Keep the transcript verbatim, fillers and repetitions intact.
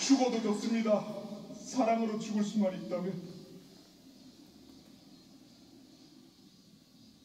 죽어도 좋습니다. 사랑으로 죽을 수만 있다면.